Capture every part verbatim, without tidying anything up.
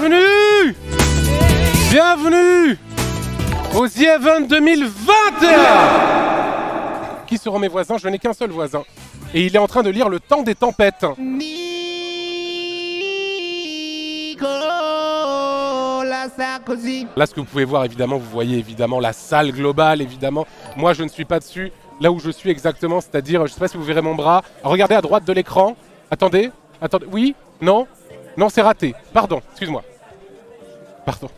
Bienvenue Bienvenue au Z Event deux mille vingt et un. Qui seront mes voisins? Je n'ai qu'un seul voisin. Et il est en train de lire Le Temps des Tempêtes. Là, ce que vous pouvez voir, évidemment, vous voyez évidemment la salle globale, évidemment. Moi, je ne suis pas dessus, là où je suis exactement, c'est-à-dire, je ne sais pas si vous verrez mon bras. Regardez à droite de l'écran. Attendez, attendez, oui, non, non, c'est raté. Pardon, excuse-moi. Pardon.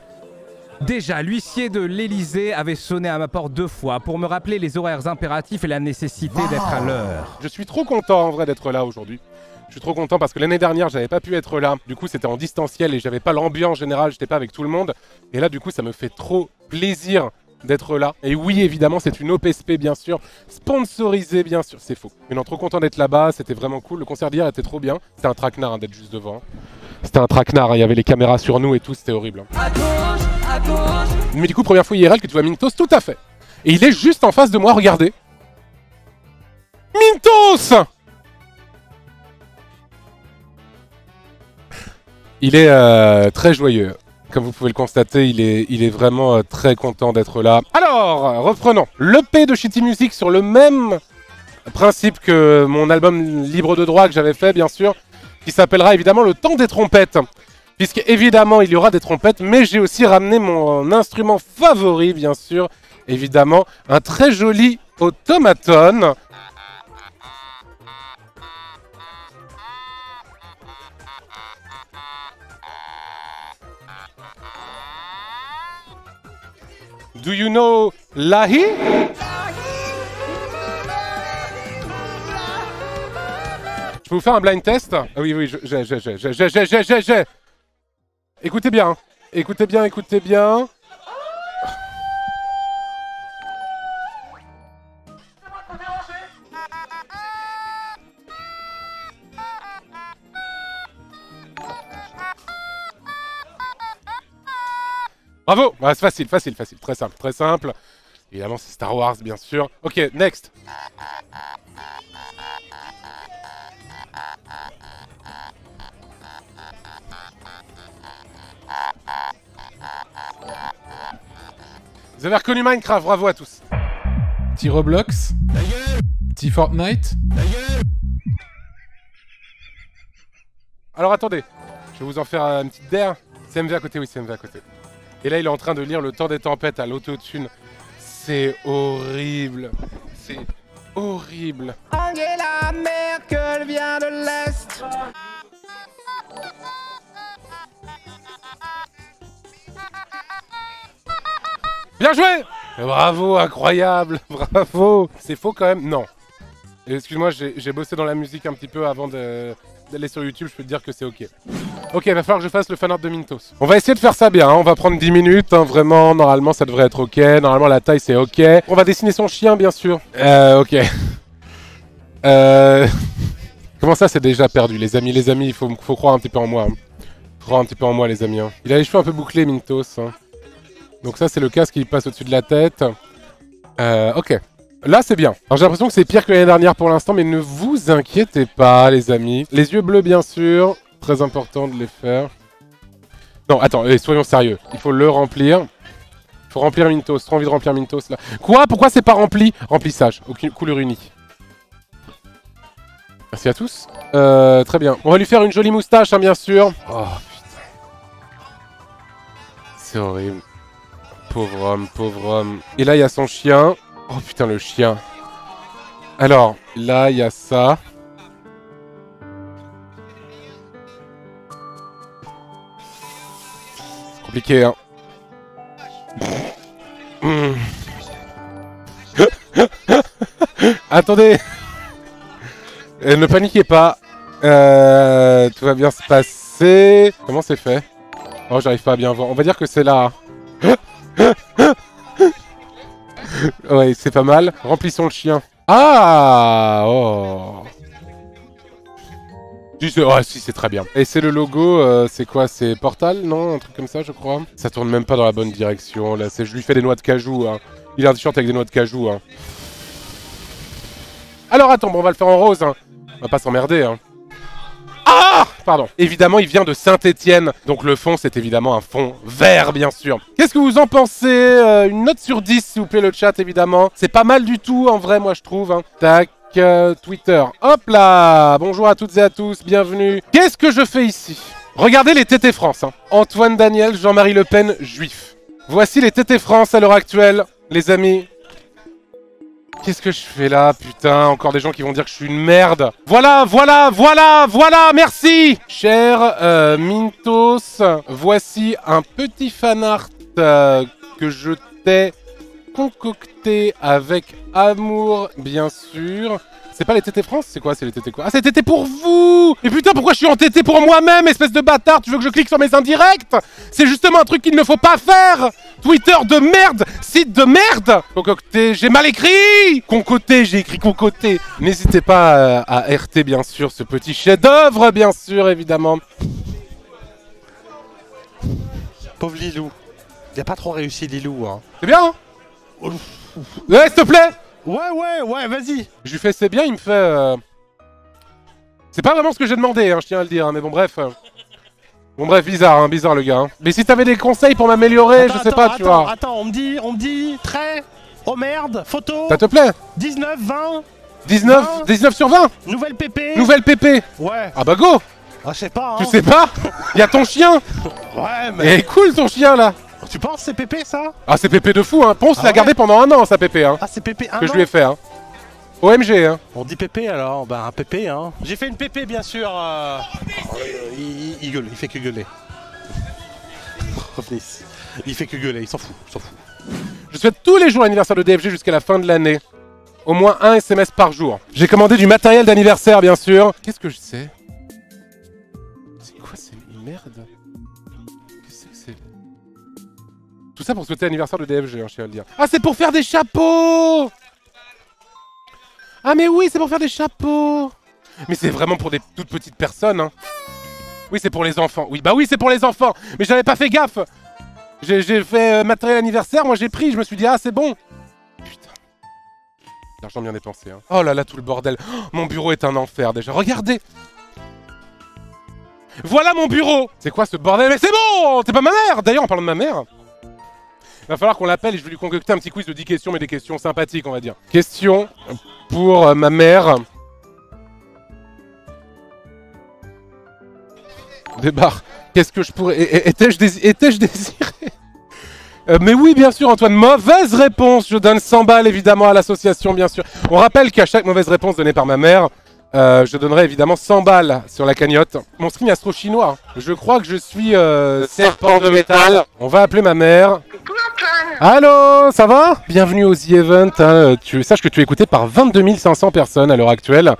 Déjà, l'huissier de l'Élysée avait sonné à ma porte deux fois pour me rappeler les horaires impératifs et la nécessité wow. d'être à l'heure. Je suis trop content, en vrai, d'être là aujourd'hui. Je suis trop content parce que l'année dernière, j'avais pas pu être là. Du coup, c'était en distanciel et j'avais pas l'ambiance générale, j'étais pas avec tout le monde. Et là, du coup, ça me fait trop plaisir d'être là. Et oui, évidemment, c'est une O P S P, bien sûr, sponsorisée, bien sûr. C'est faux. Mais non, trop content d'être là-bas, c'était vraiment cool. Le concert d'hier était trop bien. C'était un traquenard hein, d'être juste devant. C'était un traquenard, il hein. y avait les caméras sur nous et tout, c'était horrible. Hein. À gauche, à gauche. Mais du coup, première fois I R L que tu vois Mintos, tout à fait. Et il est juste en face de moi, regardez. Mintos! Il est euh, très joyeux, comme vous pouvez le constater, il est, il est vraiment euh, très content d'être là. Alors, reprenons, l'E P de Shitty Music sur le même principe que mon album Libre de Droit que j'avais fait, bien sûr, qui s'appellera évidemment Le Temps des Trompettes, puisque évidemment il y aura des trompettes, mais j'ai aussi ramené mon instrument favori, bien sûr, évidemment, un très joli automaton. Do you know Lahi? Je peux vous faire un blind test? Ah oui, oui, j'ai, j'ai, j'ai, j'ai, j'ai, j'ai, j'ai. Écoutez bien, écoutez bien, écoutez bien. Bravo! Bah, c'est facile, facile, facile. Très simple, très simple. Évidemment, c'est Star Wars, bien sûr. Ok, next. Vous avez reconnu Minecraft, bravo à tous. Petit Roblox. Ta gueule! Petit Fortnite. Ta gueule! Alors attendez, je vais vous en faire une petite der. C M V à côté, oui, C M V à côté. Et là, il est en train de lire Le Temps des Tempêtes à l'autotune. C'est horrible. C'est horrible. Angela Merkel vient de l'Est. Bien joué! Bravo, incroyable, bravo. C'est faux quand même? Non. Excuse-moi, j'ai bossé dans la musique un petit peu avant d'aller sur YouTube. Je peux te dire que c'est ok. Ok, il va falloir que je fasse le fanart de Mintos. On va essayer de faire ça bien, hein. On va prendre dix minutes, hein. Vraiment, normalement ça devrait être ok, normalement la taille c'est ok. On va dessiner son chien bien sûr. Euh, ok. Euh... Comment ça c'est déjà perdu les amis, les amis, il faut, faut croire un petit peu en moi. Hein. Croire un petit peu en moi les amis. Hein. Il a les cheveux un peu bouclés Mintos. Hein. Donc ça c'est le casque qui passe au-dessus de la tête. Euh, ok. Là c'est bien. Alors j'ai l'impression que c'est pire que l'année dernière pour l'instant, mais ne vous inquiétez pas les amis. Les yeux bleus bien sûr. Très important de les faire. Non, attends, allez, soyons sérieux. Il faut le remplir. Il faut remplir Mintos. Trop envie de remplir Mintos là. Quoi? Pourquoi c'est pas rempli? Remplissage. Aucune couleur unique. Merci à tous. Euh, très bien. On va lui faire une jolie moustache, hein, bien sûr. Oh putain. C'est horrible. Pauvre homme, pauvre homme. Et là, il y a son chien. Oh putain, le chien. Alors, là, il y a ça. Compliqué, hein. Mmh. Attendez. Et ne paniquez pas. Euh, tout va bien se passer. Comment c'est fait? Oh, j'arrive pas à bien voir. On va dire que c'est là. Ouais, c'est pas mal. Remplissons le chien. Ah oh. Oh, si, c'est très bien. Et c'est le logo, euh, c'est quoi? C'est Portal, non? Un truc comme ça, je crois. Ça tourne même pas dans la bonne direction, là. Je lui fais des noix de cajou, hein. Il a un t-shirt avec des noix de cajou, hein. Alors, attends, bon, on va le faire en rose, hein. On va pas s'emmerder, hein. Ah pardon. Évidemment, il vient de Saint-Etienne, donc le fond, c'est évidemment un fond vert, bien sûr. Qu'est-ce que vous en pensez? euh, Une note sur dix, s'il vous plaît, le chat, évidemment. C'est pas mal du tout, en vrai, moi, je trouve. Hein. Tac. Euh, Twitter. Hop là! Bonjour à toutes et à tous, bienvenue. Qu'est-ce que je fais ici? Regardez les T T France. Hein. Antoine Daniel, Jean-Marie Le Pen, juif. Voici les T T France à l'heure actuelle, les amis. Qu'est-ce que je fais là, putain? Encore des gens qui vont dire que je suis une merde. Voilà, voilà, voilà, voilà, merci! Cher euh, Mintos, voici un petit fanart euh, que je t'ai concocté avec amour, bien sûr. C'est pas les T T France, c'est quoi? C'est les T T quoi? Ah, c'est T T pour vous! Mais putain, pourquoi je suis en T T pour moi-même, espèce de bâtard? Tu veux que je clique sur mes indirects? C'est justement un truc qu'il ne faut pas faire! Twitter de merde! Site de merde! Concocté, j'ai mal écrit! Concoté, j'ai écrit concoté. N'hésitez pas à R T, bien sûr, ce petit chef-d'œuvre, bien sûr, évidemment. Pauvre Lilou. Il a pas trop réussi, Lilou, hein. C'est bien, hein? Ouf. Ouais, s'il te plaît! Ouais, ouais, ouais, vas-y! Je lui fais c'est bien, il me fait... Euh... C'est pas vraiment ce que j'ai demandé, hein, je tiens à le dire, hein, mais bon bref... Euh... Bon bref, bizarre, hein, bizarre le gars. Hein. Mais si t'avais des conseils pour m'améliorer, je sais attends, pas, attends, tu vois... Attends, on me dit, on me dit, trait, oh merde, photo... Ça te plaît? dix-neuf, vingt... dix-neuf, vingt, dix-neuf sur vingt? Nouvelle P P? Nouvelle P P? Ouais. Ah bah go! Ah, je sais pas, hein. Tu sais pas? Y'a ton chien! Ouais, mais... Et cool ton chien, là! Tu penses c'est P P ça? Ah c'est P P de fou hein, Ponce ah l'a ouais. gardé pendant un an sa P P hein. Ah c'est P P un an que je lui ai fait hein. O M G hein. On dit P P alors, bah un P P hein. J'ai fait une P P bien sûr. Euh... Oh, il, il gueule, il fait que gueuler. Il fait que gueuler, il s'en fout, il s'en fout. Je souhaite tous les jours l'anniversaire de D F G jusqu'à la fin de l'année. Au moins un S M S par jour. J'ai commandé du matériel d'anniversaire bien sûr. Qu'est-ce que je sais? C'est quoi ces merdes? Tout ça pour souhaiter l'anniversaire de D F G, hein, je tiens à le dire. Ah, c'est pour faire des chapeaux! Ah, mais oui, c'est pour faire des chapeaux! Mais c'est vraiment pour des toutes petites personnes, hein. Oui, c'est pour les enfants. Oui, bah oui, c'est pour les enfants! Mais j'avais pas fait gaffe! J'ai fait euh, matériel anniversaire, moi j'ai pris, je me suis dit, ah, c'est bon! Putain. L'argent bien dépensé, hein. Oh là là, tout le bordel. Oh, mon bureau est un enfer, déjà. Regardez! Voilà mon bureau! C'est quoi ce bordel? Mais c'est bon! T'es pas ma mère! D'ailleurs, en parlant de ma mère... Il va falloir qu'on l'appelle et je vais lui concocter un petit quiz de dix questions, mais des questions sympathiques, on va dire. Question pour euh, ma mère. Débarre. Qu'est-ce que je pourrais... Étais-je désiré, étais-je désiré euh, mais oui, bien sûr, Antoine. Mauvaise réponse. Je donne cent balles, évidemment, à l'association, bien sûr. On rappelle qu'à chaque mauvaise réponse donnée par ma mère, euh, je donnerai évidemment cent balles sur la cagnotte. Mon skin astro chinois. Je crois que je suis... Euh, serpent de métal. On va appeler ma mère. Allô, ça va? Bienvenue au Z Event, hein. Tu, sache que tu es écouté par vingt-deux mille cinq cents personnes à l'heure actuelle.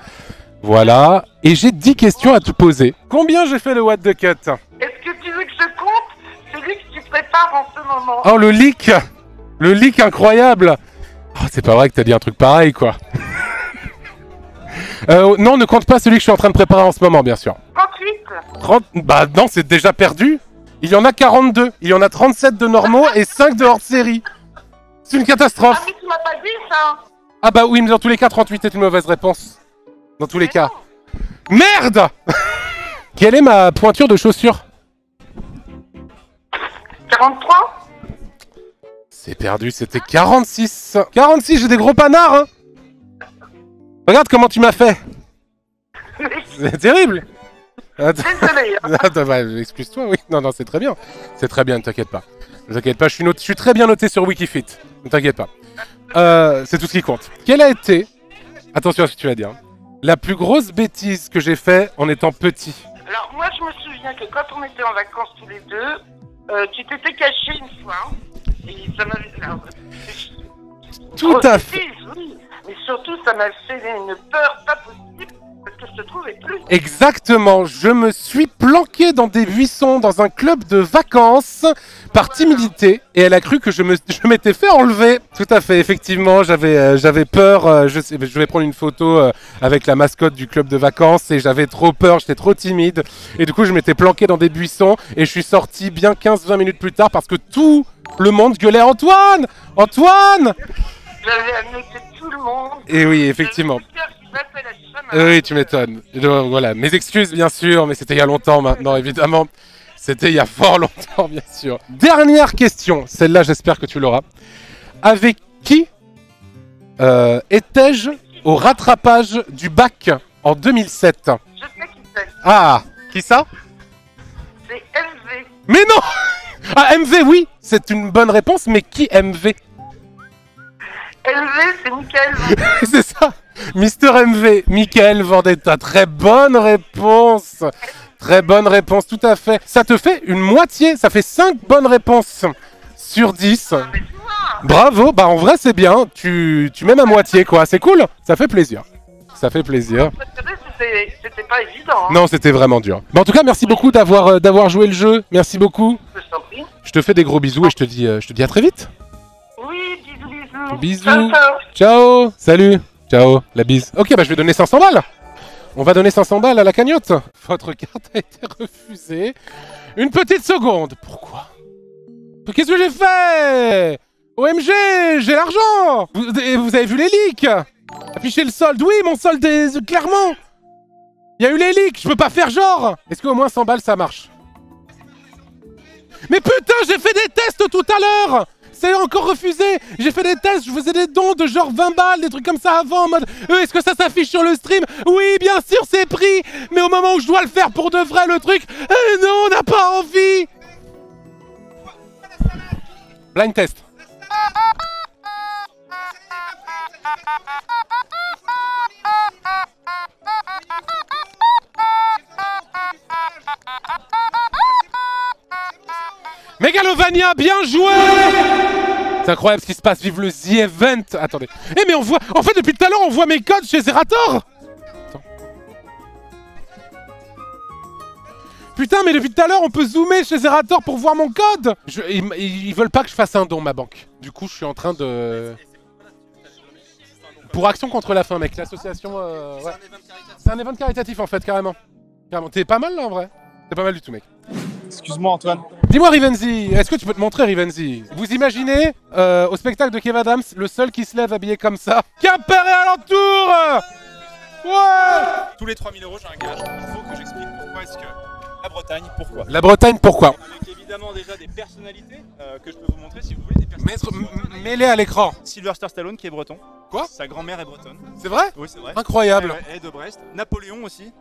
Voilà, et j'ai dix questions à te poser. Combien j'ai fait le What the Cut? Est-ce que tu veux que je compte? C'est lui que tu prépares en ce moment. Oh, le leak! Le leak incroyable! Oh, c'est pas vrai que t'as dit un truc pareil, quoi. euh, non, ne compte pas celui que je suis en train de préparer en ce moment, bien sûr. trente-huit? trente... Bah non, c'est déjà perdu. Il y en a quarante-deux, il y en a trente-sept de normaux et cinq de hors-série. C'est une catastrophe. Ah mais tu m'as pas dit ça. Ah bah oui, mais dans tous les cas, trente-huit est une mauvaise réponse. Dans tous les mais cas. Non. Merde. Quelle est ma pointure de chaussure? quarante-trois. C'est perdu, c'était quarante-six. quarante-six, j'ai des gros panards, hein. Regarde comment tu m'as fait. C'est terrible. Excuse-toi, oui. Non, non, c'est très bien. C'est très bien, ne t'inquiète pas. Ne t'inquiète pas, je suis, noté, je suis très bien noté sur Wikifit. Ne t'inquiète pas. Euh, c'est tout ce qui compte. Quelle a été, attention à ce que tu vas dire, la plus grosse bêtise que j'ai fait en étant petit? Alors, moi, je me souviens que quand on était en vacances tous les deux, euh, tu t'étais caché une fois. Hein, et ça m'avait. Tout grosse à fait. Bêtise, oui. Mais surtout, ça m'a fait une peur pas possible. Que je te trouvais plus. Exactement, je me suis planqué dans des buissons dans un club de vacances par timidité et elle a cru que je m'étais je fait enlever. Tout à fait, effectivement, j'avais euh, j'avais peur, euh, je, je vais prendre une photo euh, avec la mascotte du club de vacances et j'avais trop peur, j'étais trop timide et du coup je m'étais planqué dans des buissons et je suis sorti bien quinze vingt minutes plus tard parce que tout le monde gueulait Antoine, Antoine. J'avais amené tout le monde. Et oui, effectivement. Oui, tu m'étonnes. Voilà, mes excuses bien sûr, mais c'était il y a longtemps maintenant, évidemment. C'était il y a fort longtemps, bien sûr. Dernière question, celle-là, j'espère que tu l'auras. Avec qui euh, étais-je au rattrapage du bac en deux mille sept? Je sais qui c'est. Ah, qui ça? C'est M V. Mais non! Ah, M V, oui, c'est une bonne réponse, mais qui M V? M V, c'est Michael Vendetta. C'est ça, Mister M V, Michael Vendetta. Très bonne réponse. Très bonne réponse, tout à fait. Ça te fait une moitié, ça fait cinq bonnes réponses sur dix. Ah, mais tu vois. Bravo, bah en vrai c'est bien, tu, tu mets ma moitié quoi, c'est cool, ça fait plaisir. Ça fait plaisir. C'était pas évident. Hein. Non, c'était vraiment dur. Bon, en tout cas, merci beaucoup d'avoir euh, d'avoir joué le jeu, merci beaucoup. Je t'en prie. Je te fais des gros bisous et je te dis, euh, je te dis à très vite. Oui, bisous, bisous. Bisous. Ciao, ciao. Ciao, salut. Ciao, la bise. Ok, bah je vais donner cinq cents balles. On va donner cinq cents balles à la cagnotte. Votre carte a été refusée. Une petite seconde. Pourquoi? Qu'est-ce que j'ai fait? O M G, j'ai l'argent. Vous, vous avez vu les leaks? Afficher le solde. Oui, mon solde est clairement. Il y a eu les leaks. Je peux pas faire genre. Est-ce qu'au moins cent balles, ça marche? Mais putain, j'ai fait des tests tout à l'heure. C'est encore refusé. J'ai fait des tests, je faisais des dons de genre vingt balles, des trucs comme ça avant, en mode euh, « Est-ce que ça s'affiche sur le stream ?» Oui, bien sûr, c'est pris. Mais au moment où je dois le faire pour de vrai, le truc euh, « Non, on n'a pas envie !» Blind test. Mégalovania, bien joué! C'est incroyable ce qui se passe, vive le Z Event! Attendez. Eh mais on voit. En fait depuis tout à l'heure on voit mes codes chez Zerator! Attends. Putain mais depuis tout à l'heure on peut zoomer chez Zerator pour voir mon code! Je... Ils... Ils veulent pas que je fasse un don ma banque. Du coup je suis en train de. Pour Action contre la faim mec, l'association euh... ouais. C'est un event caritatif en fait carrément. Carrément. T'es pas mal là en vrai. T'es pas mal du tout mec. Excuse-moi Antoine. Dis-moi Rivenzi, est-ce que tu peux te montrer Rivenzi? Vous imaginez, euh, au spectacle de Kevin Adams, le seul qui se lève habillé comme ça? Quimper et alentour! Ouais! Tous les trois mille euros j'ai un gage, il faut que j'explique pourquoi est-ce que la Bretagne, pourquoi? La Bretagne, pourquoi? Avec évidemment déjà des personnalités euh, que je peux vous montrer si vous voulez, des personnalités... Mêlées à l'écran. Sylvester Stallone qui est breton. Quoi? Sa grand-mère est bretonne. C'est vrai? Oui c'est vrai. Incroyable. Elle est de Brest. Napoléon aussi.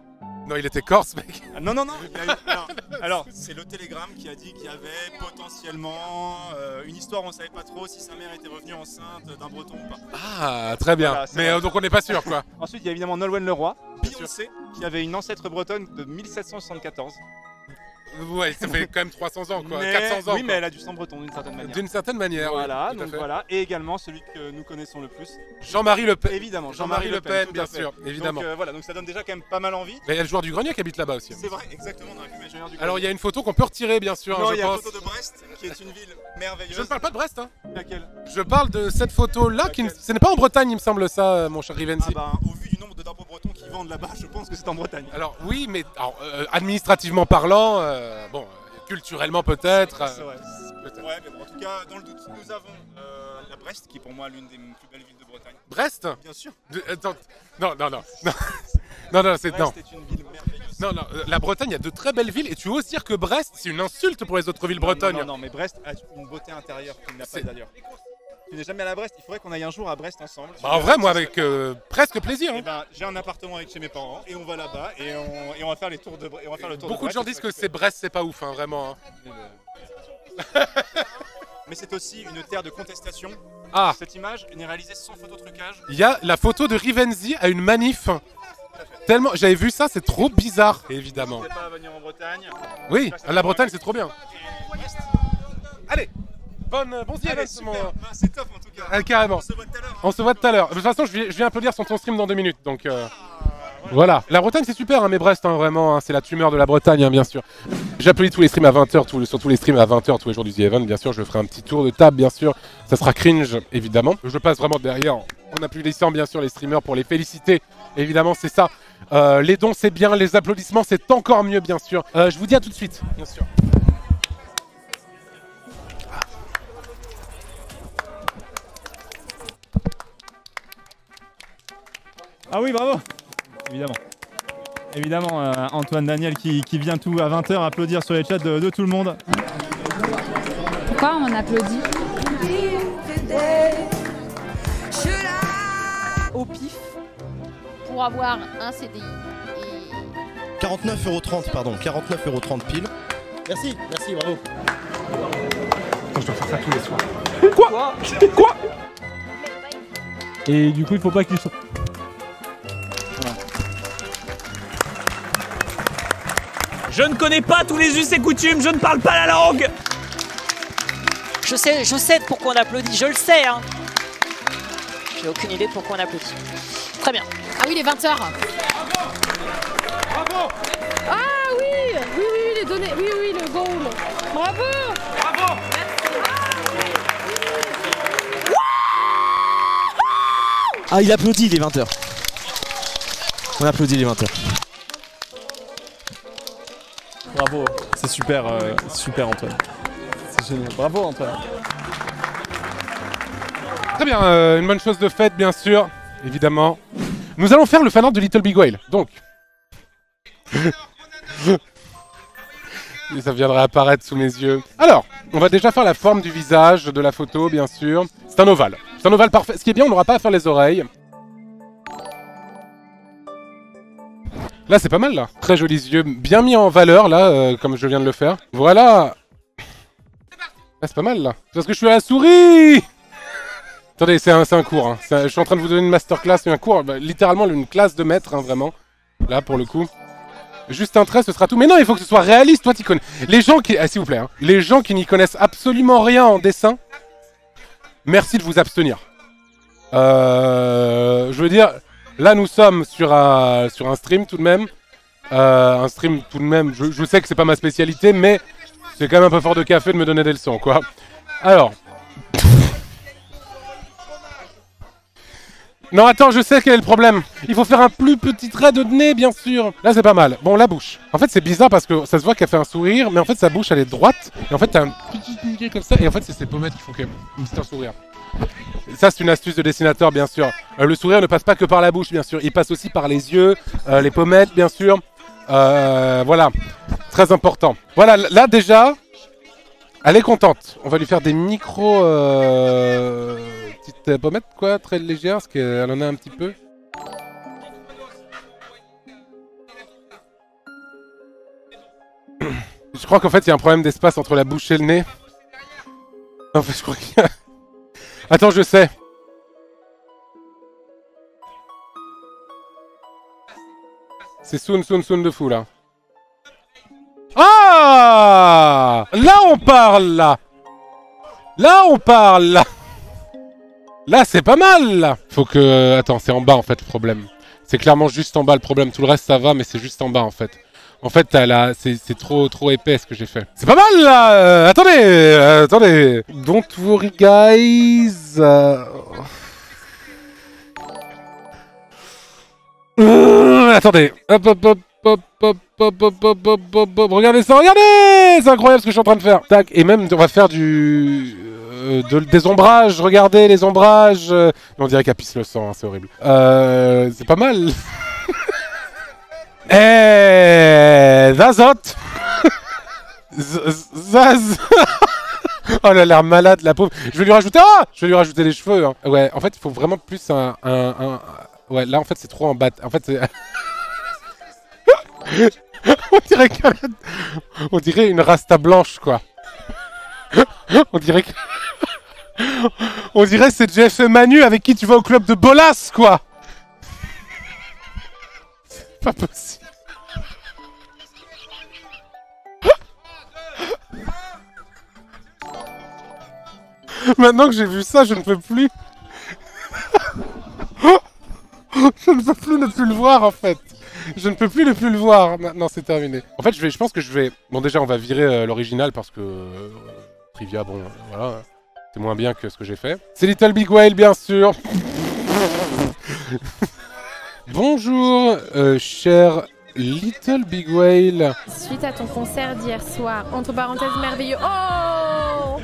Non, il était corse, mec. Ah, non, non, non. Il y a eu... Alors, alors c'est le Télégramme qui a dit qu'il y avait potentiellement euh, une histoire, on savait pas trop si sa mère était revenue enceinte d'un breton ou pas. Ah, très bien. Voilà, mais euh, donc on n'est pas sûr, quoi. Ensuite, il y a évidemment Nolwenn Leroy, Beyoncé, qui avait une ancêtre bretonne de mille sept cent soixante-quatorze. Ouais, ça fait quand même trois cents ans, quoi. Mais, quatre cents ans. Oui, mais quoi. Elle a du sang breton d'une certaine manière. D'une certaine manière, voilà, oui. Donc voilà. Et également celui que nous connaissons le plus, Jean-Marie Le Pen. Évidemment, Jean-Marie Le Pen, bien sûr, évidemment. Donc euh, voilà, donc ça donne déjà quand même pas mal envie. Mais il y a le joueur du grenier qui habite là-bas aussi. C'est vrai, exactement, on a vu l'ingénieur du grenier. Alors il y a une photo qu'on peut retirer, bien sûr. Non, il hein, y a une photo de Brest, qui est une ville merveilleuse. Je ne parle pas de Brest, hein. Laquelle? Je parle de cette photo-là, qui ce n'est pas en Bretagne, il me semble, ça, mon cher Rivenzi. Ah bah, au vu du nombre de drapeaux bretons qui vendent là-bas, je pense que c'est en Bretagne. Alors oui, mais alors, euh, administrativement parlant. Euh... Euh, bon, culturellement peut-être. Euh, peut ouais, mais bon, en tout cas, dans le doute, nous avons euh, la Brest, qui est pour moi l'une des plus belles villes de Bretagne. Brest? Bien sûr. De, attends, non, non, non, non, non, non, c'est non. Brest est une ville merveilleuse. Non, non, la Bretagne, il y a de très belles villes, et tu oses dire que Brest, c'est une insulte pour les autres villes bretonnes. Non, non, non, mais Brest a une beauté intérieure qu'il n'a pas d'ailleurs. Tu n'es jamais à la Brest, il faudrait qu'on aille un jour à Brest ensemble. Bah en vrai, moi avec euh, presque plaisir. Hein. Bah, j'ai un appartement avec chez mes parents et on va là-bas et on, et on va faire les tours de, et on va faire le tour. Beaucoup de, de gens disent que c'est Brest, c'est pas ouf, hein, vraiment. Hein. Mais, euh... mais c'est aussi une terre de contestation. Ah. Cette image n'est réalisée sans phototrucage. Il y a la photo de Rivenzi à une manif. Tellement, j'avais vu ça, c'est trop bizarre, évidemment. N'hésitez pas à venir en Bretagne. Oui, la Bretagne, c'est trop bien. Allez. Bonne, bon zéro, c'est mon... bah, top en tout cas. Ah, carrément. On se voit tout à l'heure. Hein. On se voit tout à l'heure. De toute façon, je viens, je viens applaudir sur ton stream dans deux minutes. Donc euh... ah, voilà. voilà. La Bretagne, c'est super, hein, mais Brest, hein, vraiment, hein, c'est la tumeur de la Bretagne, hein, bien sûr. J'applaudis tous les streams à vingt heures, tout, sur tous les streams à vingt heures tous les jours du The Event, bien sûr. Je ferai un petit tour de table, bien sûr. Ça sera cringe, évidemment. Je passe vraiment derrière. On applaudissant, bien sûr, les streamers pour les féliciter. Évidemment, c'est ça. Euh, les dons, c'est bien. Les applaudissements, c'est encore mieux, bien sûr. Euh, je vous dis à tout de suite, bien sûr. Ah oui, bravo. évidemment. Évidemment, euh, Antoine Daniel qui, qui vient tout à vingt heures applaudir sur les chats de, de tout le monde. Pourquoi on applaudit? Au pif, pour avoir un C D I. Et... quarante-neuf euros trente, pardon, quarante-neuf euros trente pile. Merci, merci, bravo. Attends, je dois faire ça tous les soirs. Quoi? Quoi, quoi? Et du coup, il faut pas qu'ils soient... Je ne connais pas tous les us et coutumes, je ne parle pas la langue. Je sais, je sais pourquoi on applaudit, je le sais. Hein. J'ai aucune idée de pourquoi on applaudit. Très bien. Ah oui, les vingt heures. Bravo. Bravo. Ah oui, oui, oui, les données, oui, oui, le goal. Bravo. Bravo. Ah, il applaudit les vingt heures. On applaudit les vingt heures. Bravo, c'est super, euh, super Antoine. C'est génial. Bravo Antoine. Très bien, euh, une bonne chose de faite bien sûr, évidemment. Nous allons faire le fanart de Little Big Whale, donc. Et ça viendra apparaître sous mes yeux. Alors, on va déjà faire la forme du visage, de la photo bien sûr. C'est un ovale, c'est un ovale parfait. Ce qui est bien, on n'aura pas à faire les oreilles. Là, c'est pas mal, là. Très jolis yeux, bien mis en valeur, là, euh, comme je viens de le faire. Voilà. C'est pas mal, là. C'est parce que je suis à la souris. Attendez, c'est un, un cours, hein. Je suis en train de vous donner une masterclass, un cours, bah, littéralement une classe de maître, hein, vraiment. Là, pour le coup. Juste un trait, ce sera tout. Mais non, il faut que ce soit réaliste, toi, t'y connais. Les gens qui... Ah, s'il vous plaît, hein. Les gens qui n'y connaissent absolument rien en dessin, merci de vous abstenir. Euh... Je veux dire... Là, nous sommes sur un, sur un stream tout de même. Euh, un stream tout de même, je, je sais que c'est pas ma spécialité, mais c'est quand même un peu fort de café de me donner des leçons, quoi. Alors. Non, attends, je sais quel est le problème. Il faut faire un plus petit trait de nez, bien sûr. Là, c'est pas mal. Bon, la bouche. En fait, c'est bizarre parce que ça se voit qu'elle fait un sourire, mais en fait, sa bouche, elle est droite. Et en fait, t'as un petit nez comme ça. Et en fait, c'est ses pommettes qui font que c'est un sourire. Ça, c'est une astuce de dessinateur, bien sûr. Euh, le sourire ne passe pas que par la bouche, bien sûr. Il passe aussi par les yeux, euh, les pommettes, bien sûr. Euh, voilà. Très important. Voilà, là, déjà, elle est contente. On va lui faire des micro... Euh, petites pommettes, quoi, très légères, parce qu'elle en a un petit peu. Je crois qu'en fait, il y a un problème d'espace entre la bouche et le nez. En fait, je crois qu'il y a... Attends, je sais. C'est soon, soon, soon de fou, là. Ah! Là, on parle, là. Là, on parle, là. Là, c'est pas mal, là. Faut que... Attends, c'est en bas, en fait, le problème. C'est clairement juste en bas, le problème. Tout le reste, ça va, mais c'est juste en bas, en fait. En fait, la... c'est trop, trop épais, ce que j'ai fait. C'est pas mal, là. euh, Attendez, euh, attendez. Don't worry, guys. Euh... Euh, attendez. Hop, hop, hop, hop, hop, hop, hop, hop, hop, hop, hop. Regardez ça, regardez. C'est incroyable ce que je suis en train de faire. Tac. Et même, on va faire du... Euh, de, des ombrages. Regardez, les ombrages. Euh... On dirait qu'elle pisse le sang, hein, c'est horrible. Euh, c'est pas mal. Eh, Zazot. Zaz. Oh, elle a l'air malade, la pauvre. Je vais lui rajouter... Ah, je vais lui rajouter les cheveux, hein. Ouais, en fait, il faut vraiment plus un... un, un... Ouais, là, en fait, c'est trop en batte. En fait, c'est... On dirait qu'elle a... On dirait une rasta blanche, quoi. On dirait que... On dirait c'est Jeff Manu avec qui tu vas au club de Bolas, quoi. Pas possible. Maintenant que j'ai vu ça, je ne peux plus. Je ne peux plus ne plus le voir, en fait. Je ne peux plus ne plus le voir. Non, c'est terminé. En fait, je, vais, je pense que je vais... Bon, déjà, on va virer euh, l'original parce que... Euh, Trivia, bon, euh, voilà. C'est moins bien que ce que j'ai fait. C'est Little Big Whale, bien sûr. Bonjour, euh, cher Little Big Whale. Suite à ton concert d'hier soir, entre parenthèses merveilleux. Oh,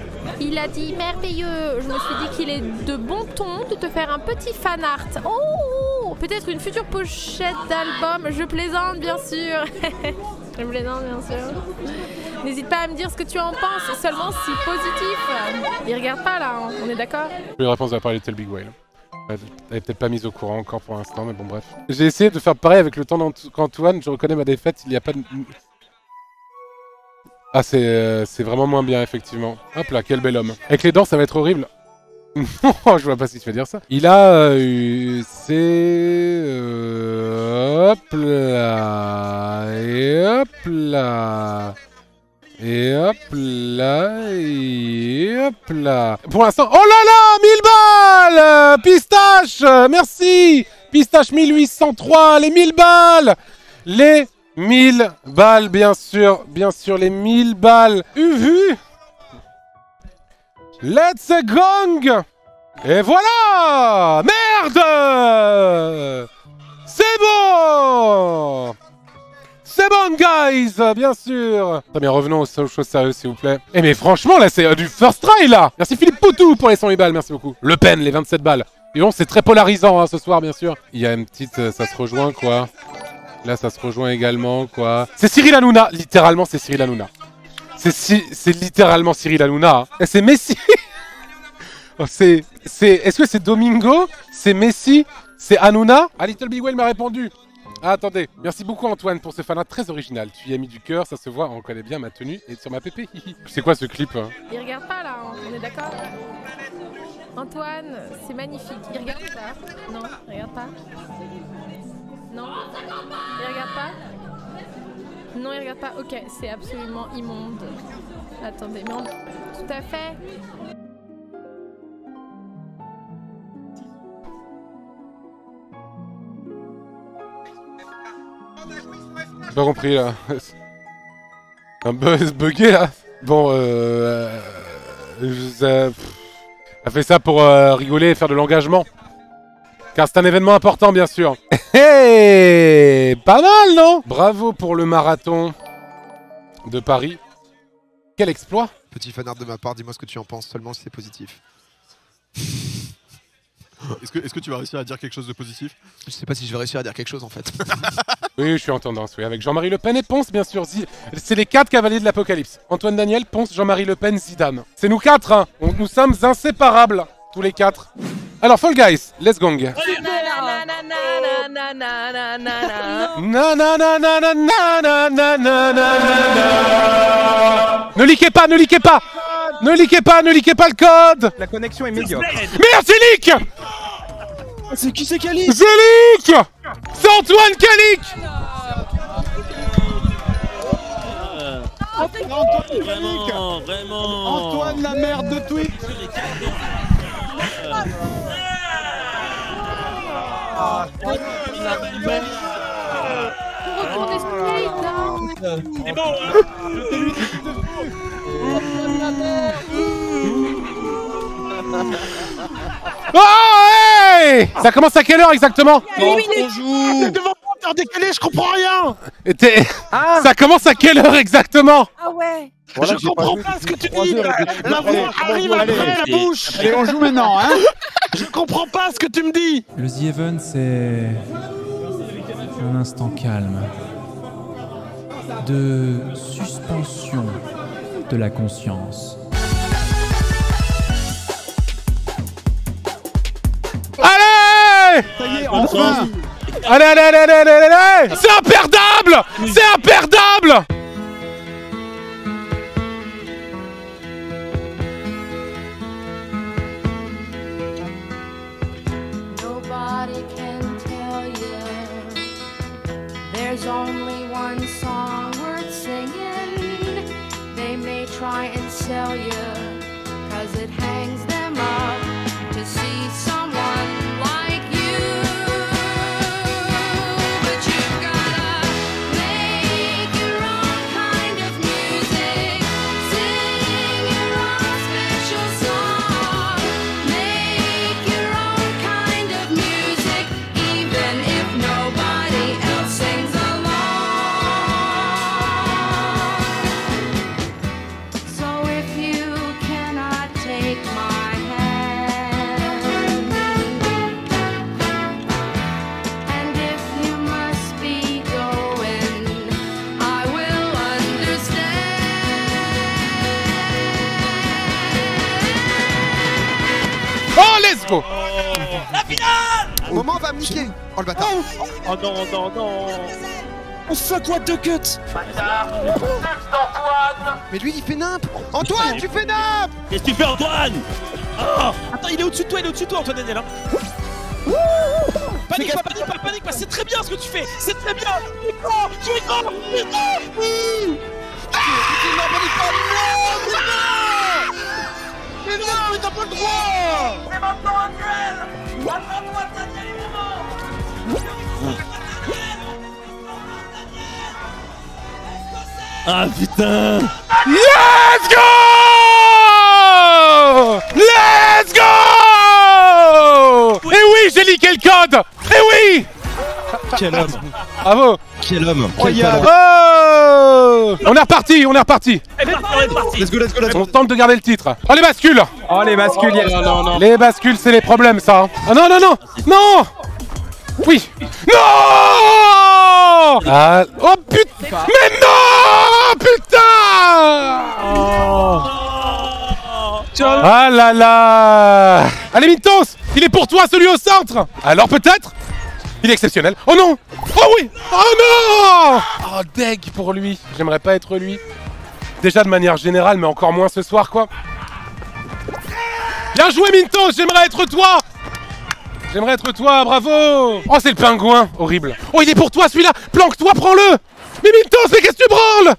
Il a dit merveilleux. Je me suis dit qu'il est de bon ton de te faire un petit fan art. Oh, peut-être une future pochette d'album. Je plaisante bien sûr. Je plaisante bien sûr. N'hésite pas à me dire ce que tu en penses, seulement si positif. Il regarde pas là, on est d'accord. Les réponses de la part de Little Big Whale. Elle n'est peut-être pas mise au courant encore pour l'instant, mais bon bref. J'ai essayé de faire pareil avec le temps qu'Antoine, je reconnais ma défaite, il n'y a pas de... Ah c'est euh, vraiment moins bien effectivement. Hop là, quel bel homme. Avec les dents ça va être horrible. Je vois pas si tu veux dire ça. Il a euh, eu... C'est... Euh, hop là... Et hop là... Et hop là, et hop là. Pour l'instant, oh là là, mille balles, pistache, merci, pistache mille huit cent trois, les mille balles, les mille balles, bien sûr, bien sûr, les mille balles. Uhu, let's gong, et voilà, merde, c'est bon. C'est bon, guys, bien sûr. Très bien, revenons aux choses sérieuses, s'il vous plaît. Eh mais franchement, là, c'est euh, du first try, là. Merci Philippe Poutou pour les cent huit balles, merci beaucoup. Le Pen, les vingt-sept balles. Et bon, c'est très polarisant, hein, ce soir, bien sûr. Il y a une petite... Euh, ça se rejoint, quoi. Là, ça se rejoint également, quoi. C'est Cyril Hanouna. Littéralement, c'est Cyril Hanouna. C'est si... c'est littéralement Cyril Hanouna. Hein. Et c'est Messi. oh, c'est... c'est... Est-ce que c'est Domingo? C'est Messi? C'est Hanouna? Ah, Little Big Whale m'a répondu. Ah, attendez, merci beaucoup Antoine pour ce fanat très original. Tu y as mis du cœur, ça se voit, on connaît bien ma tenue et sur ma pépé. C'est quoi ce clip hein? Il regarde pas là, on est d'accord? Antoine, c'est magnifique. Il regarde pas? Non, il regarde pas. Non, il regarde pas? Non, il regarde pas. Ok, c'est absolument immonde. Attendez, non, tout à fait. J'ai pas compris là. Un buzz bugué là. Bon euh... euh ça, pff, ça fait ça pour euh, rigoler et faire de l'engagement. Car c'est un événement important bien sûr. Hey, pas mal non? Bravo pour le marathon de Paris. Quel exploit. Petit fanart de ma part, dis-moi ce que tu en penses seulement si c'est positif. Est-ce que, est-ce que tu vas réussir à dire quelque chose de positif? Je sais pas si je vais réussir à dire quelque chose en fait. Oui, je suis en tendance, oui. Avec Jean-Marie Le Pen et Ponce, bien sûr. C'est les quatre cavaliers de l'Apocalypse. Antoine Daniel, Ponce, Jean-Marie Le Pen, Zidane. C'est nous quatre, hein. On, nous sommes inséparables, tous les quatre. Alors, Fall Guys, let's gong. Ne liquez pas, ne liquez pas. Ne liquez pas, ne liquez pas le code. La connexion est médiocre. Merde, c'est leak. C'est qui c'est Calic? C'est leak. C'est Antoine Calic. Antoine Calic. Antoine la merde de Twitch. C'est bon, oh hey! Ça commence à quelle heure exactement? Bonjour. Devant mon décalé, je comprends rien. Ah. Ça commence à quelle heure exactement? Ah ouais. Voilà, je comprends pas, pas ce que tu dis. Heures, la voix arrive après la bouche. Allez, on joue maintenant, hein. Je comprends pas ce que tu me dis. Le Z Event, c'est un instant calme, de suspension de la conscience. Allez! Ça y est, enfin! Allez, allez, allez, allez, allez, allez! C'est imperdable! C'est imperdable! Nobody can tell you there's only one song worth singing. They may try and sell you cause it hangs them up to see someone like you, but you've gotta make your own kind of music, sing your own special song, make your own kind of music, even if nobody else sings along. So if you chapeau. La finale. Moment va me niquer. Oh le bâtard. Oh non, non, non. Oh fuck, what the cut. Bâtard. Antoine. Mais lui il fait nimp. Antoine, tu fais nimp. Qu'est-ce que tu fais Antoine? Attends, il est au-dessus de toi, il est au-dessus de toi Antoine Daniel. Panique pas, panique pas, panique pas, c'est très bien ce que tu fais. C'est très bien. Tu es grand, tu es grand, tu es grand. Non, panique pas, non. Mais non, mais t'as pas le droit! C'est maintenant un duel! Attrape-moi, Daniel, évidemment! Ah putain! Let's go! Let's go! Et oui, j'ai liqué le code! Et oui! Quel homme! Bravo! Quel homme! Incroyable! Oh, on est reparti, on est reparti! Let's go, let's go, let's go! On tente de garder le titre! Oh les bascules! Oh les bascules, oh, non, non, non. Les bascules, c'est les problèmes ça! Ah non, non, non! Non! Oui! Non! Ah, oh putain! Mais non! Putain! Oh. Ah là là! Allez Mintos! Il est pour toi celui au centre! Alors peut-être? Il est exceptionnel. Oh non! Oh oui! Oh non! Oh deg pour lui. J'aimerais pas être lui. Déjà de manière générale, mais encore moins ce soir quoi. Bien joué Mintos, j'aimerais être toi! J'aimerais être toi, bravo! Oh c'est le pingouin, horrible. Oh il est pour toi celui-là! Planque-toi, prends-le! Mais Mintos, mais qu'est-ce que tu branles?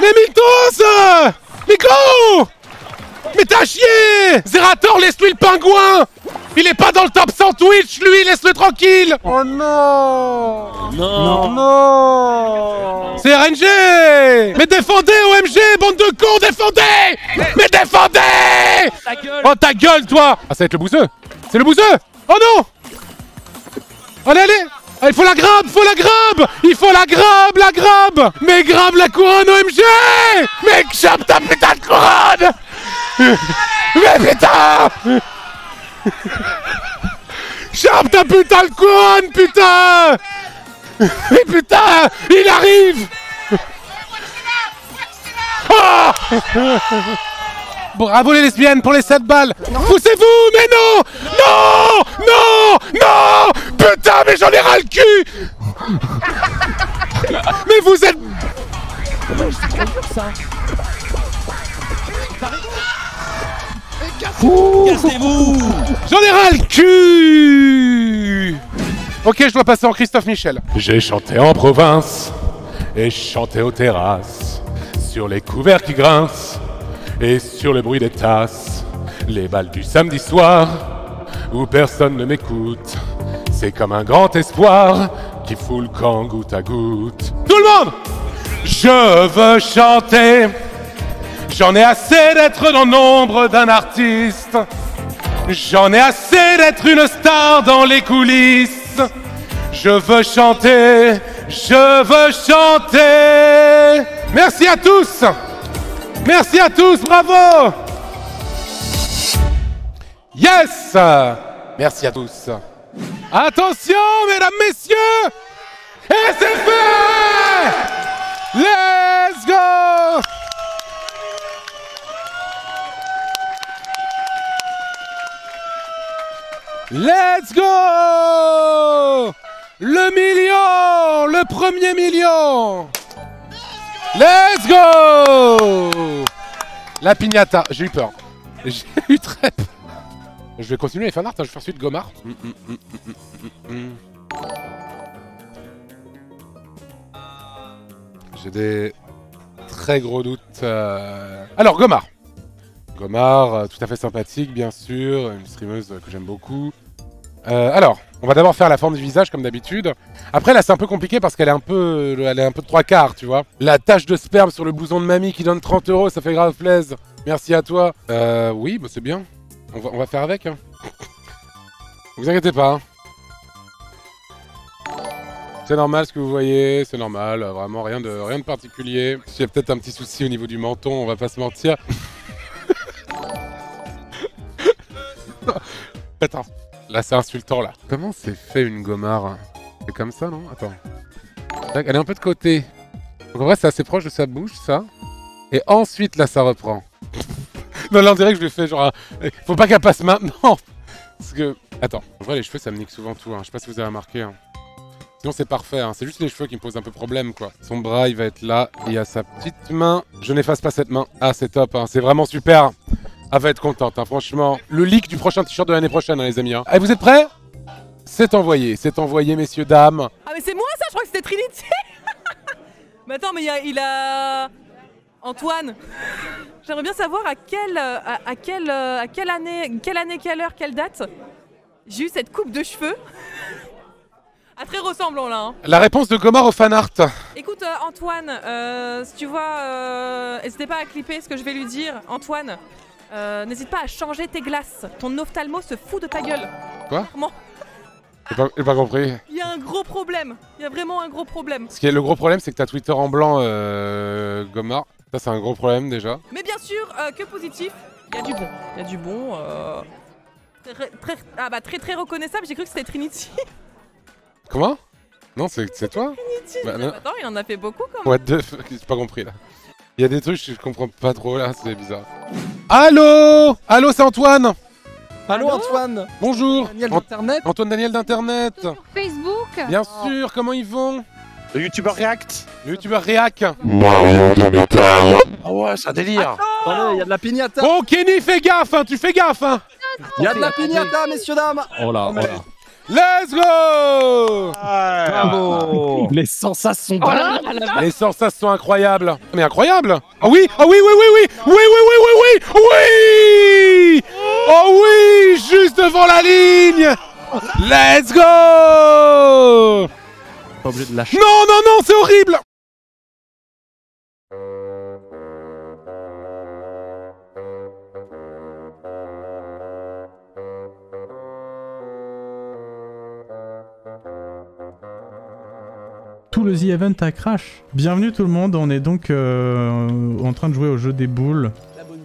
Mais Mintos! Mais go! Mais t'as chié! Zerator, laisse-lui le pingouin! Il est pas dans le top cent Twitch, lui, laisse-le tranquille! Oh non! Non! Non! C'est R N G! Mais défendez, O M G, bande de cons, défendez! Mais défendez! Ta gueule. Oh ta gueule, toi! Ah, ça va être le bouseux! C'est le bouseux! Oh non! Allez, allez! Il faut la grabe, faut la grabe! Il faut la grabe, la grabe! Mais grabe la couronne, O M G! Mais chape ta putain de couronne! Mais putain! Chape ta putain le couronne, putain! Mais putain, il arrive! Oh bravo les lesbiennes pour les sept balles! Poussez-vous, mais non! Non! Non! Non! Putain, mais j'en ai ras le cul! Mais vous êtes... Cassez-vous! J'en ai ras le cul! Ok, je dois passer en Christophe Michel. J'ai chanté en province, et chanté aux terrasses, sur les couverts qui grincent, et sur le bruit des tasses, les balles du samedi soir, où personne ne m'écoute. C'est comme un grand espoir qui fout le camp goutte à goutte. Tout le monde! Je veux chanter! J'en ai assez d'être dans l'ombre d'un artiste. J'en ai assez d'être une star dans les coulisses. Je veux chanter, je veux chanter. Merci à tous. Merci à tous, bravo. Yes. Merci à tous. Attention, mesdames, messieurs. Et c'est fait. Let's go. Let's go! Le million! Le premier million! Let's go! La piñata. J'ai eu peur. J'ai eu très peur. Je vais continuer les fanarts, je vais faire celui de Gomard. Mm, mm, mm, mm, mm, mm. J'ai des très gros doutes. Euh... Alors, Gomard. Gomard, tout à fait sympathique, bien sûr, une streameuse que j'aime beaucoup. Euh, alors, on va d'abord faire la forme du visage, comme d'habitude. Après, là, c'est un peu compliqué parce qu'elle est un peu elle est un peu de trois quarts, tu vois. La tache de sperme sur le blouson de mamie qui donne trente euros, ça fait grave plaise. Merci à toi. Euh, oui, bah c'est bien. On va, on va faire avec, hein. Vous inquiétez pas, hein. C'est normal ce que vous voyez, c'est normal, vraiment rien de, rien de particulier. S'il y a peut-être un petit souci au niveau du menton, on va pas se mentir. Attends, là c'est insultant là. Comment c'est fait une Gomard? C'est comme ça non? Attends. Elle est un peu de côté. Donc en vrai c'est assez proche de sa bouche ça. Et ensuite là ça reprend. Dans leur direct, je lui fais genre. Un... Faut pas qu'elle passe maintenant. Parce que. Attends, en vrai, les cheveux ça me nique souvent tout. Hein. Je sais pas si vous avez remarqué. Hein. Sinon, c'est parfait. Hein. C'est juste les cheveux qui me posent un peu problème quoi. Son bras, il va être là. Il y a sa petite main. Je n'efface pas cette main. Ah, c'est top. Hein. C'est vraiment super. Elle va être contente. Hein. Franchement, le leak du prochain t-shirt de l'année prochaine, hein, les amis. Hein. Allez, vous êtes prêts? C'est envoyé. C'est envoyé, messieurs, dames. Ah, mais c'est moi ça. Je crois que c'était Trinity. Mais attends, mais il a. Il a... Antoine, j'aimerais bien savoir à quelle, à, à, quelle, à quelle année, quelle année, quelle heure, quelle date j'ai eu cette coupe de cheveux. Ah, très ressemblant là. Hein. La réponse de Gomard au fanart. Écoute euh, Antoine, euh, si tu vois, euh, n'hésitez pas à clipper ce que je vais lui dire. Antoine, euh, n'hésite pas à changer tes glaces. Ton ophtalmo se fout de ta gueule. Quoi? J'ai pas, pas compris. Il y a un gros problème. Il y a vraiment un gros problème. Ce qui est le gros problème, c'est que t'as Twitter en blanc, euh, Gomard. Ça, c'est un gros problème déjà. Mais bien sûr, euh, que positif, il y a du bon. Il y a du bon. Euh... Très, très, ah bah, très très reconnaissable, j'ai cru que c'était Trinity. Comment? Non, c'est toi Trinity. Bah, non. Attends, il en a fait beaucoup quand même. What the fuck, j'ai pas compris là. Il y a des trucs que je comprends pas trop là, c'est bizarre. Allô? Allô, c'est Antoine. Allô, Allô Antoine. Bonjour. Daniel d'Internet. Antoine Daniel d'Internet. Sur Facebook. Bien oh. sûr, comment ils vont? Le youtubeur React. Le youtubeur React. Ah ouais, c'est un délire. Attends, il y a de la piñata. Oh Kenny, fais gaffe, hein, tu fais gaffe. Hein. Il y a de la piñata, messieurs, dames. Oh là, oh là. Let's go. Bravo. Les sensaces sont dingues. Les sensaces sont incroyables. Mais incroyables. Oh oui, oh oui, oui, oui, oui. Oui, oui, oui, oui, oui. Oui. Oh oui, juste devant la ligne. Let's go. Pas obligé de lâcher. Non, non, non, c'est horrible! Tout le Z Event a crash. Bienvenue tout le monde, on est donc euh, en train de jouer au jeu des boules.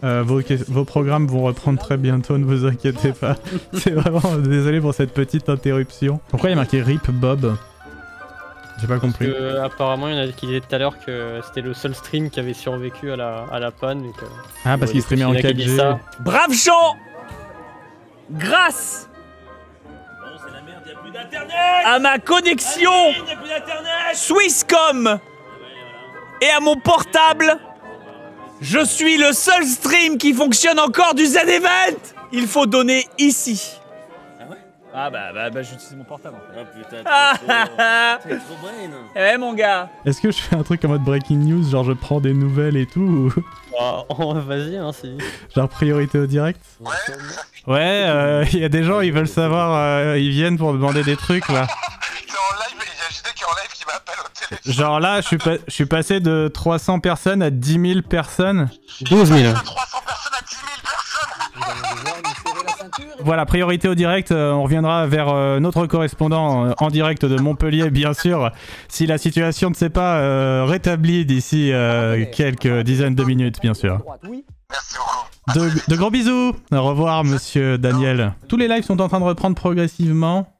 Euh, vos, vos programmes vont reprendre très bientôt, ne vous inquiétez pas. C'est vraiment... Désolé pour cette petite interruption. Pourquoi il y a marqué RIP Bob? J'ai pas compris. Parce que, apparemment, il y en a qui disaient tout à l'heure que c'était le seul stream qui avait survécu à la, à la panne. Donc, ah, parce qu'il streamait en quatre G. Brave Jean. Grâce non, c'est la merde, y a plus d'internet. À ma connexion Aline, y a plus d'internet. Swisscom. Ah ouais, voilà. Et à mon portable, je suis le seul stream qui fonctionne encore du Z Event. Il faut donner ici. Ah bah, bah, bah j'utilise mon portable en fait. Oh putain, t'es trop brain. Eh ouais, mon gars. Est-ce que je fais un truc en mode breaking news, genre je prends des nouvelles et tout ou... oh, vas-y, hein, si. Genre priorité au direct. Ouais, euh, y a des gens, ils veulent savoir, euh, ils viennent pour demander des trucs là. Genre là, je suis pas, je suis passé de trois cents personnes à dix mille personnes. douze mille. Voilà, priorité au direct, euh, on reviendra vers euh, notre correspondant euh, en direct de Montpellier, bien sûr, si la situation ne s'est pas euh, rétablie d'ici euh, quelques dizaines de minutes, bien sûr. Merci beaucoup. De, de gros bisous. Au revoir, monsieur Daniel. Tous les lives sont en train de reprendre progressivement.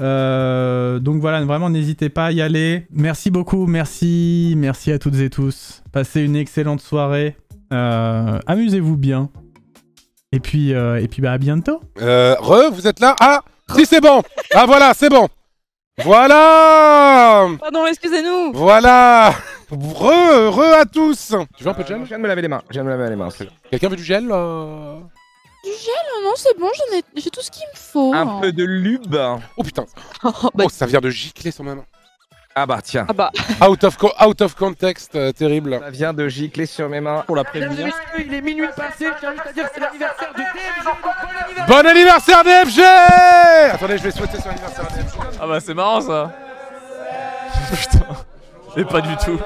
Euh, donc voilà, vraiment n'hésitez pas à y aller. Merci beaucoup, merci, merci à toutes et tous. Passez une excellente soirée. Euh, Amusez-vous bien. Et puis, euh, et puis bah à bientôt. Euh, re, vous êtes là? Ah, si c'est bon. Ah voilà, c'est bon. Voilà. Pardon, excusez-nous. Voilà. Re, re à tous. Tu veux un peu de gel? Je viens de me laver les mains. Je viens de me laver les mains. Quelqu'un veut du gel? euh... Du gel? Non, c'est bon, j'ai ai tout ce qu'il me faut. Un hein. peu de lube. Oh putain. Oh, bah... oh, ça vient de gicler sur ma main. Ah bah tiens. Ah bah. Out of, co out of context, euh, terrible. Ça vient de gicler sur mes mains pour la prévenir. Il est minuit passé, je tiens juste à dire que c'est l'anniversaire de D F G. Bon anniversaire D F G. Attendez, je vais souhaiter son anniversaire à D F G. Ah bah c'est marrant ça. Putain. Mais pas du tout.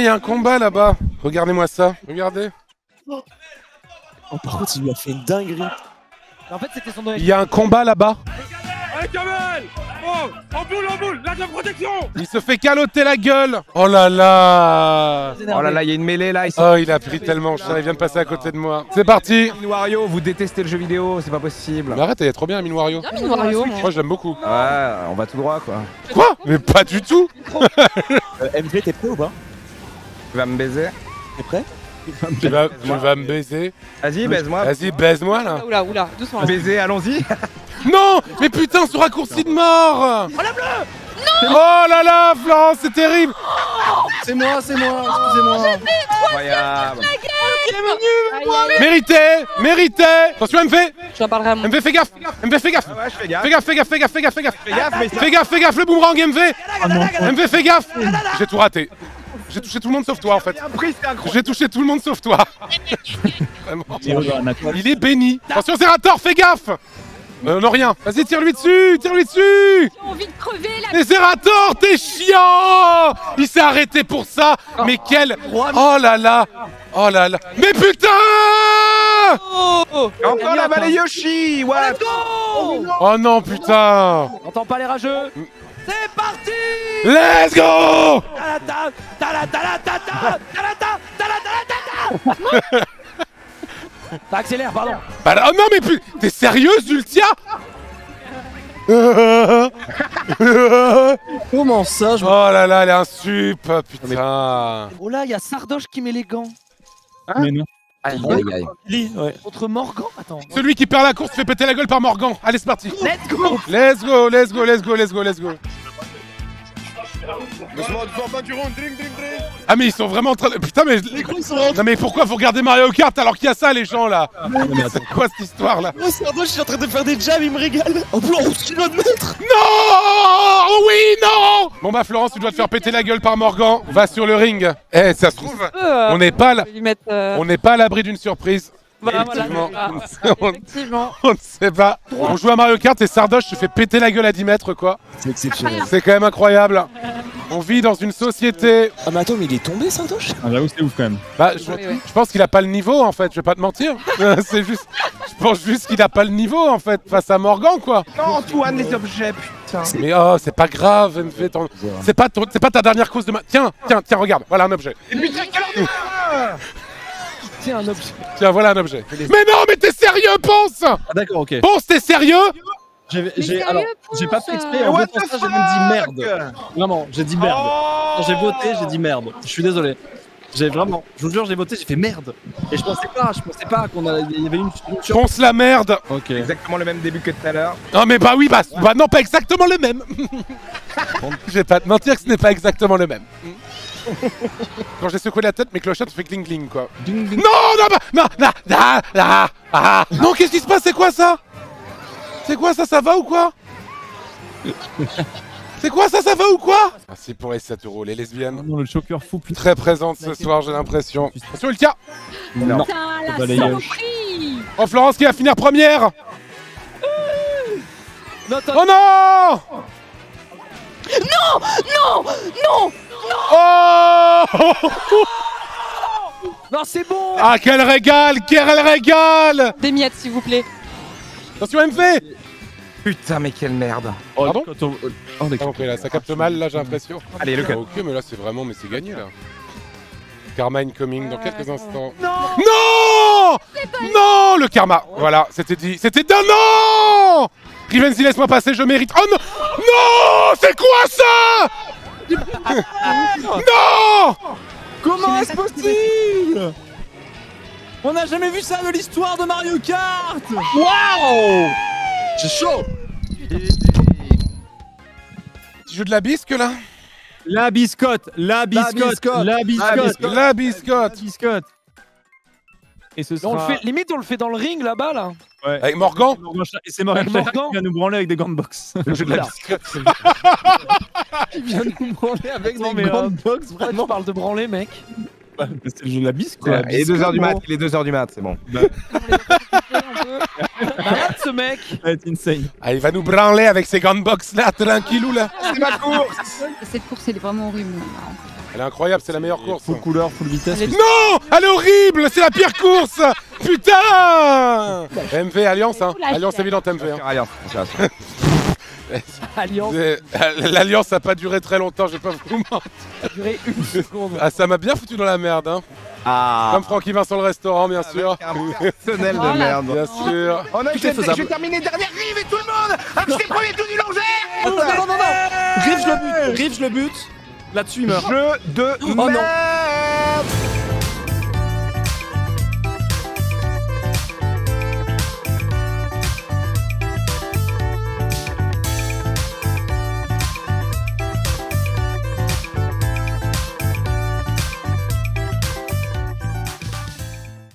Il y a un combat là-bas. Regardez-moi ça. Regardez. Oh, par contre, il lui a fait une dinguerie. En fait, c'était son. Il y a un combat là-bas. Allez, Kamel. Oh, en boule, en boule, la protection. Il se fait caloter la gueule. Oh là là. Oh là là, il y a une mêlée là. Oh, il a pris tellement cher, il vient de passer à côté de moi. C'est parti. Minwario, vous détestez le jeu vidéo, c'est pas possible. Mais arrête, elle est trop bien, Minwario. Non, Minwario. Moi, je l'aime beaucoup. Ouais, on va tout droit, quoi. Quoi? Mais pas du tout. euh, M J, t'es prêt ou pas? Tu vas me baiser. T'es prêt? Tu vas, tu vas me baiser. Vas-y, baise-moi. Vas-y, baise-moi là. Oula, oula, doucement. Baiser, allons-y. Non, mais putain, ce raccourci de mort. Oh la bleue. Non. Oh là là, Florence, c'est terrible. C'est moi, c'est moi, excusez-moi. Incroyable. Mérité, mérité. Attention, M V. Je t'en parlerai à moi. M V, fais gaffe. M V, fais gaffe. Ouais, fais gaffe. Fais gaffe, fais gaffe, fais gaffe, fais gaffe, fais gaffe. Fais gaffe, fais gaffe, fais gaffe, le boomerang, M V. M V, fais gaffe. J'ai tout raté. J'ai touché tout le monde sauf toi en fait. J'ai touché tout le monde sauf toi. Vraiment. Il est béni. Attention Zerator, fais gaffe. Euh, non rien. Vas-y, tire-lui dessus, tire-lui dessus. J'ai envie de crever là. Mais Zerator, t'es chiant. Il s'est arrêté pour ça. Mais quel... Oh là là. Oh là là. Mais putain. Oh, oh, oh. Encore la balle Yoshi. What? Oh, non. Oh non putain. On entend pas les rageux. C'est parti! Let's go! T'accélères, pardon. Bah oh non mais putain, t'es sérieuse, Zultia? Comment ça? Je... Oh là là, elle est un sup, putain. Oh là, il y a Sardoche qui met les gants. Hein? Mais non. Aïe, aïe, aïe. Ouais. Contre Morgan, attends. Celui qui perd la course fait péter la gueule par Morgan. Allez, c'est parti. Let's go. Let's go, let's go, let's go, let's go, let's go. Ah mais ils sont vraiment en train de... Putain mais... Les cons sont... Non mais pourquoi vous regardez Mario Kart alors qu'il y a ça les gens là? C'est quoi cette histoire là? Moi Sardoche, je suis en train de faire des jams, il me régale. En plus on se doit de mettre. Non. Oui, non. Bon bah Florence, tu dois te faire péter la gueule par Morgan. Va sur le ring. Eh, ça se trouve, on n'est pas là. On n'est pas à l'abri d'une surprise. Voilà, effectivement. Voilà, on, effectivement. On ne sait pas. On joue à Mario Kart et Sardoche se fait péter la gueule à dix mètres quoi. C'est exceptionnel. C'est quand même incroyable. On vit dans une société. Ah mais attends, mais il est tombé Sardoche. Ah là où c'est ouf quand même. Bah je, oui, oui. Je pense qu'il a pas le niveau en fait, je vais pas te mentir. C'est juste. Je pense juste qu'il a pas le niveau en fait face à Morgan quoi. Non Antoine les objets putain. Mais oh c'est pas grave M V. C'est pas, pas ta dernière cause de ma. Tiens, tiens, tiens, regarde, voilà un objet. Et putain, tiens, un objet. Tiens, voilà un objet. Mais non, mais t'es sérieux, Ponce? Ah, d'accord, ok. Ponce, t'es sérieux? J'ai pas fait exprès, en votant ça, j'ai même dit merde. Vraiment, j'ai dit merde. Oh j'ai voté, j'ai dit merde. Je suis désolé. J'ai vraiment, je vous jure, j'ai voté, j'ai fait merde. Et je pensais pas, je pensais pas qu'on a... Il y avait une structure. Ponce la merde. Ok. Exactement le même début que tout à l'heure. Non, mais bah oui, bah, ouais. Bah non, pas exactement le même. Je vais pas te mentir que ce n'est pas exactement le même. Quand j'ai secoué la tête, mes clochettes fait gling gling quoi. Ding, ding. Non, non, bah, non, non, non, non, ah, non, qu'est-ce qui se passe? C'est quoi ça? C'est quoi ça? Ça va ou quoi? C'est quoi ça? Ça va ou quoi? Merci pour les sept euros, les lesbiennes. Non, le choker fou, putain. Très présente ce soir, j'ai l'impression. Attention, Ulka. Non, putain, la surprise. Oh, Florence qui va finir première. Oh non! Non! Non! Non! Oh, non c'est bon. Ah quel régal, quel régal. Des miettes s'il vous plaît. Attention M V. Putain mais quelle merde. Oh, pardon on... oh, ah, ok là ça capte mal là j'ai l'impression. Allez le ah, ok mais là c'est vraiment mais c'est gagné là. Carmine coming dans quelques instants. Non. Non, non le karma. Voilà c'était dit. C'était d'un non. Rivenzi laisse-moi passer je mérite. Oh non. Non c'est quoi ça? Non! Comment est-ce possible? On n'a jamais vu ça de l'histoire de Mario Kart! Waouh! C'est chaud! Tu joues de la bisque là? La biscotte! La biscotte! La biscotte! La biscotte! Et ce sera... on le fait, limite on le fait dans le ring là-bas là. Ouais. Avec Morgan. Et c'est Morgan qui vient nous branler avec des gants de boxe. Le jeu de la biscotte. Il vient nous branler avec non, des gants euh, de boxe. Vraiment, on parle de branler mec. Bah, c'est le jeu de la biscotte. Ouais, il est deux heures du mat, il est deux heures du mat, c'est bon. Bah. Malade ce mec. C'est insane. Ah, il va nous branler avec ses gants de boxe là, tranquillou là. C'est ma course. Cette course elle est vraiment horrible. Elle est incroyable, c'est la meilleure course. Full couleur, full vitesse. Non, elle est horrible, c'est la pire course. Putain. M V Alliance, hein. Alliance évidente M V. Hein. Alliance. L'alliance n'a pas duré très longtemps, je vais pas vous mentir. Ça a duré une seconde. Ah, ça m'a bien foutu dans la merde, hein. Ah. Comme Francky Vincent le restaurant, bien ah, sûr. Personnel de merde. Bien sûr. On a été faisable. Je vais terminer dernière rive et tout le monde. Achetez premier tout du langer. Non, non, non, non. Griff, je le bute. Griff, je le bute. Là-dessus, il meurt. Jeu de oh, merde. Non.